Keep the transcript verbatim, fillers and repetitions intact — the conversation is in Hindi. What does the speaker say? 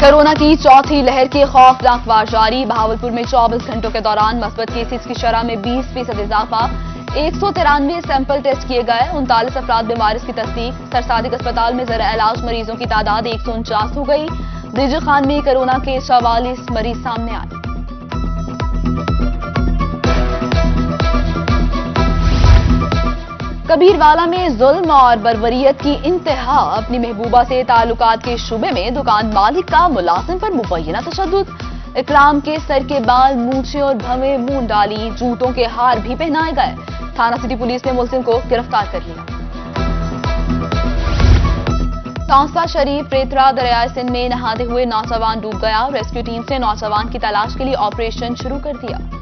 कोरोना की चौथी लहर के खौफनाक वार जारी। बहावलपुर में चौबीस घंटों के दौरान मस्बत केसेस की शरह में बीस फीसद इजाफा। एक सौ तिरानवे सैंपल टेस्ट किए गए, उनतालीस अफराद में वायरस की तस्दीक। सरसादिक अस्पताल में जरा इलाज मरीजों की तादाद एक सौ उनचास हो गई। दीजी खान में कोरोना के चवालीस मरीज सामने आए। कबीरवाला में जुल्म और बर्बरियत की इंतहा। अपनी महबूबा से ताल्लुकात के शुबे में दुकान मालिक का मुलाजिम पर मुबैना तशद्दुद। इकराम के सर के बाल, मूछे और भवें मून डाली, जूतों के हार भी पहनाए गए। थाना सिटी पुलिस ने मुलजिम को गिरफ्तार कर लिया। तौसा शरीफ प्रेतरा दरियाए सिंध में नहाते हुए नौजवान डूब गया। रेस्क्यू टीम से नौजवान की तलाश के लिए ऑपरेशन शुरू कर दिया।